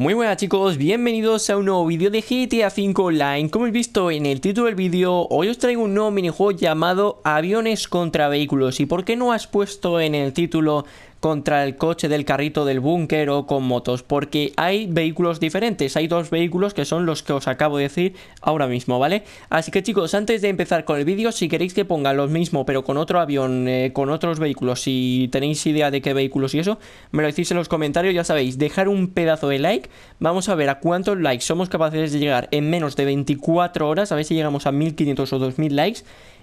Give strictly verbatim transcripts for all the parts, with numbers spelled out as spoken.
Muy buenas chicos, bienvenidos a un nuevo vídeo de G T A cinco Online. Como habéis visto en el título del vídeo, hoy os traigo un nuevo minijuego llamado Aviones contra vehículos. ¿Y por qué no has puesto en el título contra el coche del carrito del búnker o con motos? Porque hay vehículos diferentes, hay dos vehículos que son los que os acabo de decir ahora mismo, ¿vale? Así que chicos, antes de empezar con el vídeo, si queréis que ponga los mismos pero con otro avión, eh, con otros vehículos, si tenéis idea de qué vehículos y eso, me lo decís en los comentarios, ya sabéis, dejar un pedazo de like. Vamos a ver a cuántos likes somos capaces de llegar en menos de veinticuatro horas. A ver si llegamos a mil quinientos o dos mil likes.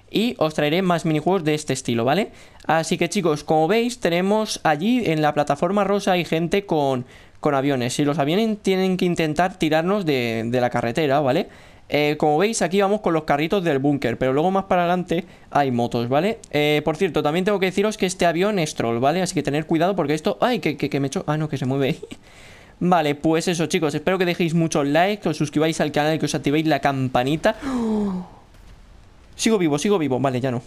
Y os traeré más minijuegos de este estilo, ¿vale? Así que chicos, como veis, tenemos allí en la plataforma rosa hay gente con, con aviones. Y los aviones tienen que intentar tirarnos de, de la carretera, ¿vale? Eh, como veis, aquí vamos con los carritos del búnker, pero luego más para adelante hay motos, ¿vale? Eh, por cierto, también tengo que deciros que este avión es troll, ¿vale? Así que tener cuidado porque esto... ¡Ay, que, que, que me echo! Ah, no, que se mueve ahí. Vale, pues eso chicos, espero que dejéis muchos likes, que os suscribáis al canal y que os activéis la campanita. ¡Oh! Sigo vivo, sigo vivo, vale, ya no.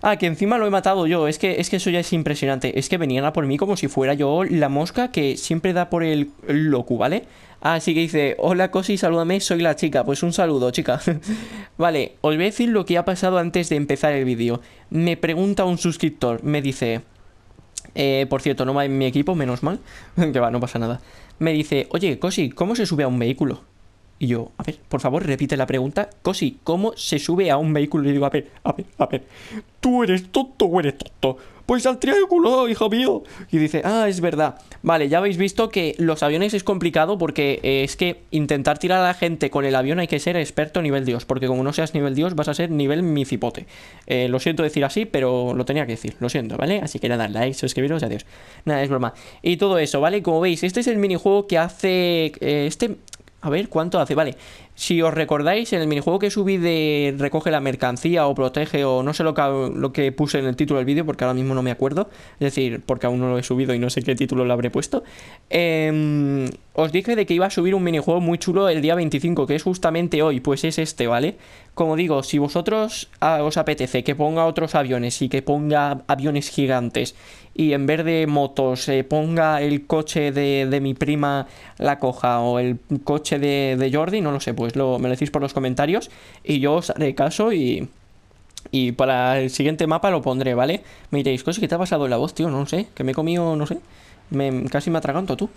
Ah, que encima lo he matado yo, es que, es que eso ya es impresionante. Es que venían a por mí como si fuera yo la mosca que siempre da por el, el loco, ¿vale? Así que dice, hola Kosi, salúdame, soy la chica. Pues un saludo, chica. Vale, os voy a decir lo que ha pasado antes de empezar el vídeo. Me pregunta un suscriptor, me dice... Eh, por cierto, no va en mi equipo, menos mal. Que va, no pasa nada. Me dice, oye, Kosi, ¿cómo se sube a un vehículo? Y yo, a ver, por favor, repite la pregunta. Kosi, ¿cómo se sube a un vehículo? Y digo, a ver, a ver, a ver. ¿Tú eres tonto o eres tonto? Pues al triángulo, hijo mío. Y dice, ah, es verdad. Vale, ya habéis visto que los aviones es complicado porque eh, es que intentar tirar a la gente con el avión hay que ser experto nivel dios. Porque como no seas nivel dios, vas a ser nivel mi cipote. Eh, lo siento decir así, pero lo tenía que decir. Lo siento, ¿vale? Así que nada, like, suscribiros, adiós. Nada, es broma. Y todo eso, ¿vale? Como veis, este es el minijuego que hace... Eh, este... A ver, ¿cuánto hace? Vale, si os recordáis, en el minijuego que subí de recoge la mercancía o protege o no sé lo que, lo que puse en el título del vídeo, porque ahora mismo no me acuerdo, es decir, porque aún no lo he subido y no sé qué título lo habré puesto, eh, os dije de que iba a subir un minijuego muy chulo el día veinticinco, que es justamente hoy, pues es este, ¿vale? Como digo, si vosotros ah, os apetece que ponga otros aviones y que ponga aviones gigantes y en vez de motos eh, ponga el coche de, de mi prima la coja o el coche de, de Jordi, no lo sé, pues lo, me lo decís por los comentarios y yo os haré caso y, y para el siguiente mapa lo pondré, ¿vale? Me diréis, Kosi, ¿qué te ha pasado en la voz, tío? No sé, que me he comido, no sé, me, casi me atraganto tú,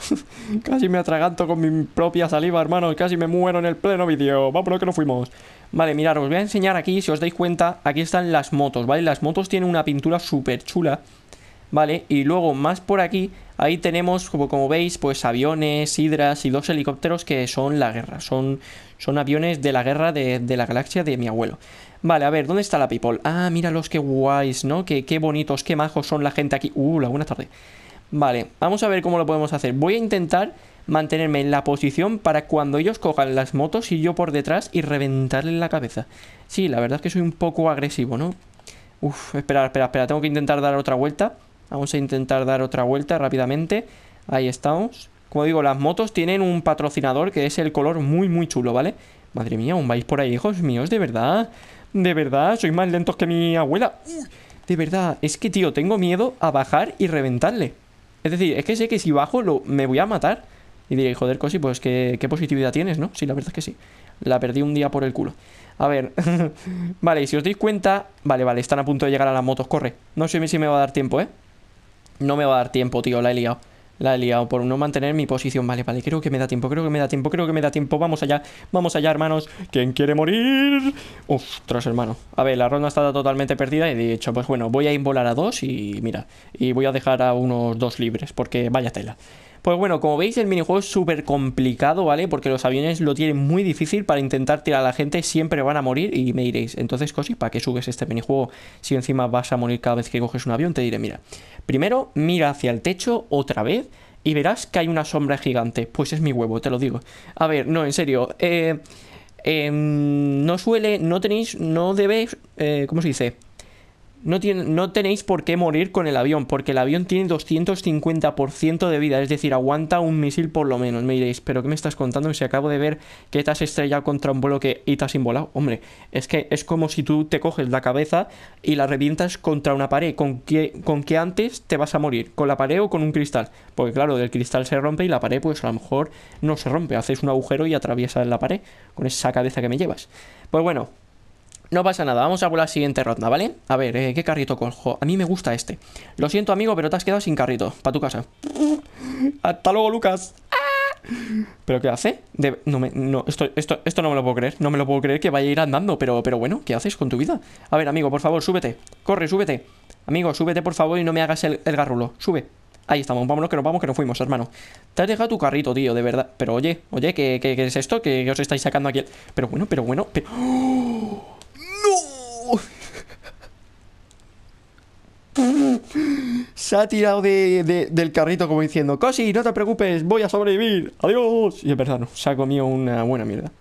casi me atraganto con mi propia saliva, hermano, casi me muero en el pleno vídeo, vámonos que nos fuimos. Vale, mirad, os voy a enseñar aquí, si os dais cuenta, aquí están las motos, ¿vale? Las motos tienen una pintura súper chula, ¿vale? Y luego más por aquí, ahí tenemos, como, como veis, pues aviones, hidras y dos helicópteros que son la guerra. Son, son aviones de la guerra de, de la galaxia de mi abuelo. Vale, a ver, ¿dónde está la people? Ah, míralos, qué guays, ¿no? Qué, qué bonitos, qué majos son la gente aquí. Uh, la buena tarde. Vale, vamos a ver cómo lo podemos hacer. Voy a intentar mantenerme en la posición para cuando ellos cojan las motos y yo por detrás y reventarle la cabeza. Sí, la verdad es que soy un poco agresivo, ¿no? Uf, espera, espera, espera, tengo que intentar dar otra vuelta. Vamos a intentar dar otra vuelta rápidamente. Ahí estamos. Como digo, las motos tienen un patrocinador que es el color muy, muy chulo, ¿vale? Madre mía, aún vais por ahí, hijos míos, de verdad. De verdad, sois más lentos que mi abuela. De verdad, es que, tío, tengo miedo a bajar y reventarle. Es decir, es que sé que si bajo lo, me voy a matar. Y diréis, joder, Kosi, pues qué, qué positividad tienes, ¿no? Sí, la verdad es que sí. La perdí un día por el culo. A ver, vale, y si os dais cuenta... Vale, vale, están a punto de llegar a las motos, corre. No sé si me va a dar tiempo, ¿eh? No me va a dar tiempo, tío, la he liado. La he liado por no mantener mi posición. Vale, vale, creo que me da tiempo, creo que me da tiempo, creo que me da tiempo. Vamos allá, vamos allá, hermanos. ¿Quién quiere morir? Ostras, hermano. A ver, la ronda está totalmente perdida y de hecho, pues bueno, voy a involar a dos y mira. Y voy a dejar a unos dos libres porque vaya tela. Pues bueno, como veis el minijuego es súper complicado, ¿vale? Porque los aviones lo tienen muy difícil para intentar tirar a la gente, siempre van a morir y me diréis, entonces Kosi, ¿para qué subes este minijuego si encima vas a morir cada vez que coges un avión? Te diré, mira, primero mira hacia el techo otra vez y verás que hay una sombra gigante, pues es mi huevo, te lo digo. A ver, no, en serio, eh, eh, no suele, no tenéis, no debéis, eh, ¿cómo se dice? No, tiene, no tenéis por qué morir con el avión, porque el avión tiene doscientos cincuenta por ciento de vida, es decir, aguanta un misil por lo menos. Me diréis, ¿pero qué me estás contando si acabo de ver que te has estrellado contra un bloque y te has involado? Hombre, es que es como si tú te coges la cabeza y la revientas contra una pared. ¿Con qué, con qué antes te vas a morir? ¿Con la pared o con un cristal? Porque claro, el cristal se rompe y la pared pues a lo mejor no se rompe. Haces un agujero y atraviesas la pared con esa cabeza que me llevas. Pues bueno, no pasa nada, vamos a por la siguiente ronda, ¿vale? A ver, eh, ¿qué carrito cojo? A mí me gusta este. Lo siento, amigo, pero te has quedado sin carrito. Para tu casa. Hasta luego, Lucas. ¿Pero qué hace? De... No, me... no esto, esto, esto no me lo puedo creer. No me lo puedo creer que vaya a ir andando. Pero, pero bueno, ¿qué haces con tu vida? A ver, amigo, por favor, súbete. Corre, súbete. Amigo, súbete, por favor, y no me hagas el, el garrulo. Sube. Ahí estamos, vámonos, que nos vamos, que nos fuimos, hermano. Te has dejado tu carrito, tío, de verdad. Pero oye, oye, ¿qué, qué, qué es esto? ¿Qué, ¿Qué os estáis sacando aquí? Pero bueno, pero bueno, pero... ¡Oh! Se ha tirado de, de, del carrito como diciendo: Kosi, no te preocupes, voy a sobrevivir. Adiós. Y es verdad, no, se ha comido una buena mierda.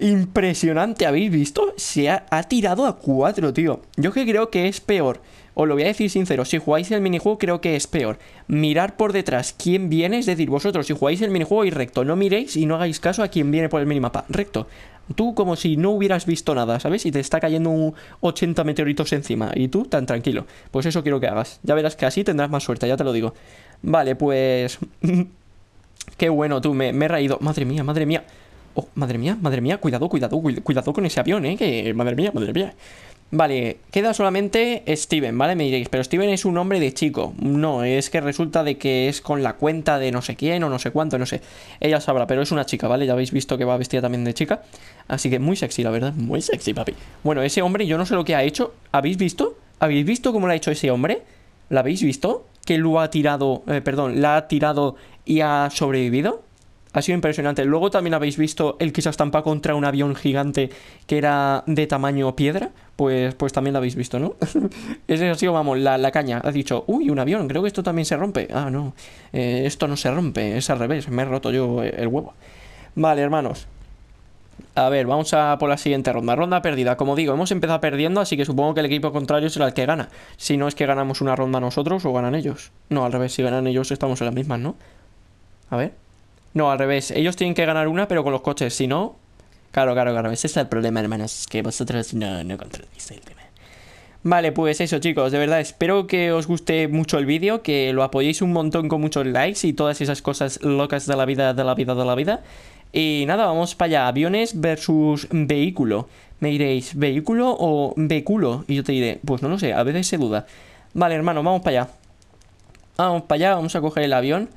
Impresionante, ¿habéis visto? Se ha, ha tirado a cuatro, tío. Yo que creo que es peor, os lo voy a decir sincero, si jugáis el minijuego creo que es peor mirar por detrás quién viene. Es decir, vosotros si jugáis el minijuego y recto, no miréis y no hagáis caso a quién viene por el minimapa. Recto. Tú como si no hubieras visto nada, ¿sabes? Y te está cayendo ochenta meteoritos encima y tú tan tranquilo. Pues eso quiero que hagas. Ya verás que así tendrás más suerte, ya te lo digo. Vale, pues... Qué bueno, tú, me, me he reído. Madre mía, madre mía. Oh, madre mía, madre mía. Cuidado, cuidado, cuidado con ese avión, ¿eh? Que... Madre mía, madre mía. Vale, queda solamente Steven, ¿vale? Me diréis, pero Steven es un nombre de chico. No, es que resulta de que es con la cuenta de no sé quién o no sé cuánto, no sé. Ella sabrá, pero es una chica, ¿vale? Ya habéis visto que va vestida también de chica. Así que muy sexy, la verdad, muy sexy, papi. Bueno, ese hombre, yo no sé lo que ha hecho. ¿Habéis visto? ¿Habéis visto cómo lo ha hecho ese hombre? ¿La habéis visto? Que lo ha tirado, eh, perdón, la ha tirado y ha sobrevivido. Ha sido impresionante. Luego también habéis visto el que se estampa contra un avión gigante que era de tamaño piedra. Pues, pues también lo habéis visto, ¿no? Ese ha sido, vamos, la, la caña. Ha dicho, uy, un avión, creo que esto también se rompe. Ah, no, eh, esto no se rompe, es al revés, me he roto yo el huevo. Vale, hermanos. A ver, vamos a por la siguiente ronda. Ronda perdida, como digo, hemos empezado perdiendo, así que supongo que el equipo contrario será el que gana. Si no es que ganamos una ronda nosotros o ganan ellos. No, al revés, si ganan ellos estamos en las mismas, ¿no? A ver. No, al revés, ellos tienen que ganar una, pero con los coches, si no... Claro, claro, claro, ese es el problema, hermanos, es que vosotros no, no controláis el tema. Vale, pues eso, chicos, de verdad, espero que os guste mucho el vídeo, que lo apoyéis un montón con muchos likes y todas esas cosas locas de la vida, de la vida, de la vida. Y nada, vamos para allá, aviones versus vehículo. Me diréis, ¿vehículo o vehículo? Y yo te diré, pues no lo sé, a veces se duda. Vale, hermano, vamos para allá. Vamos para allá, vamos a coger el avión.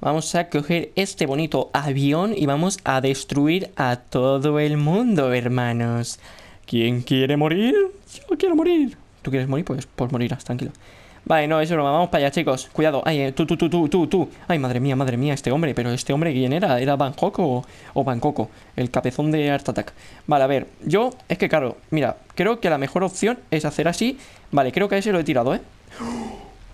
Vamos a coger este bonito avión y vamos a destruir a todo el mundo, hermanos. ¿Quién quiere morir? Yo quiero morir. ¿Tú quieres morir? Pues, pues morirás, tranquilo. Vale, no, eso no, vamos para allá, chicos. Cuidado. Ay, tú, tú, tú, tú, tú, tú. Ay, madre mía, madre mía, este hombre. Pero este hombre, ¿quién era? ¿Era Bangkok o, o Bangkok? El cabezón de Art Attack. Vale, a ver, yo, es que claro, mira, creo que la mejor opción es hacer así. Vale, creo que a ese lo he tirado, ¿eh?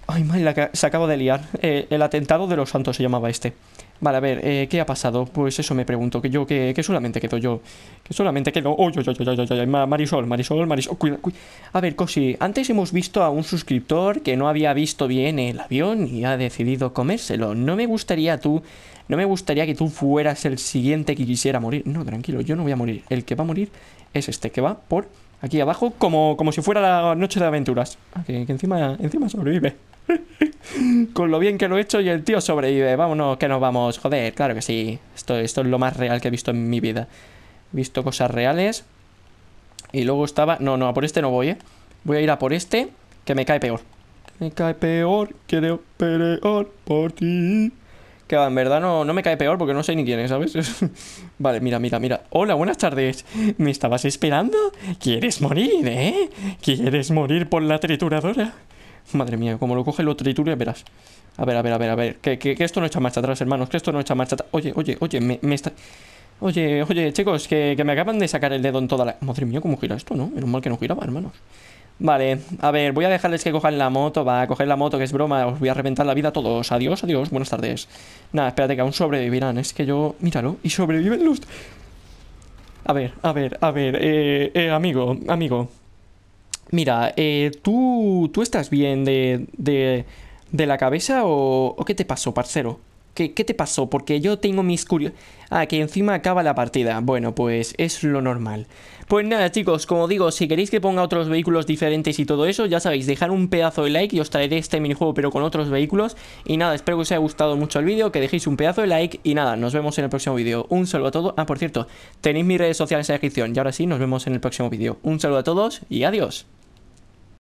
Ay, madre, la que se acaba de liar. Eh, el atentado de los santos se llamaba este. Vale, a ver, eh, ¿qué ha pasado? Pues eso me pregunto, que yo, que, que solamente quedo yo. Que solamente quedo... ¡Oh, yo, yo, yo, yo, yo, yo! Marisol, Marisol, Marisol. Cuida, cuida. A ver, Kosi, antes hemos visto a un suscriptor que no había visto bien el avión y ha decidido comérselo. No me gustaría tú... No me gustaría que tú fueras el siguiente que quisiera morir. No, tranquilo, yo no voy a morir. El que va a morir es este, que va por aquí abajo, como, como si fuera la noche de aventuras. Ah, que, que encima, encima sobrevive. Con lo bien que lo he hecho y el tío sobrevive. Vámonos, que nos vamos, joder, claro que sí. Esto, esto es lo más real que he visto en mi vida. He visto cosas reales. Y luego estaba... No, no, a por este no voy, eh. Voy a ir a por este, que me cae peor. Me cae peor, quiero pelear por ti. Que va, en verdad no, no me cae peor porque no sé ni quién es, ¿sabes? Vale, mira, mira, mira. Hola, buenas tardes. ¿Me estabas esperando? ¿Quieres morir, eh? ¿Quieres morir por la trituradora? Madre mía, como lo coge lo tritura, verás. A ver, a ver, a ver, a ver. Que, que, que esto no echa marcha atrás, hermanos. Que esto no echa marcha atrás. Oye, oye, oye, me, me está... Oye, oye, chicos, que, que me acaban de sacar el dedo en toda la... Madre mía, cómo gira esto, ¿no? Menos mal que no giraba, hermanos. Vale, a ver, voy a dejarles que cojan la moto. Va a coger la moto, que es broma. Os voy a reventar la vida a todos. Adiós, adiós, buenas tardes. Nada, espérate, que aún sobrevivirán. Es que yo... Míralo, y sobreviven los... A ver, a ver, a ver. Eh, eh, amigo, amigo. Mira, eh, ¿tú, ¿tú estás bien de, de, de la cabeza o, o qué te pasó, parcero? ¿Qué, ¿Qué te pasó? Porque yo tengo mis curiosidades... Ah, que encima acaba la partida. Bueno, pues es lo normal. Pues nada, chicos, como digo, si queréis que ponga otros vehículos diferentes y todo eso, ya sabéis, dejar un pedazo de like y os traeré este minijuego pero con otros vehículos. Y nada, espero que os haya gustado mucho el vídeo, que dejéis un pedazo de like y nada, nos vemos en el próximo vídeo. Un saludo a todos. Ah, por cierto, tenéis mis redes sociales en la descripción. Y ahora sí, nos vemos en el próximo vídeo. Un saludo a todos y adiós.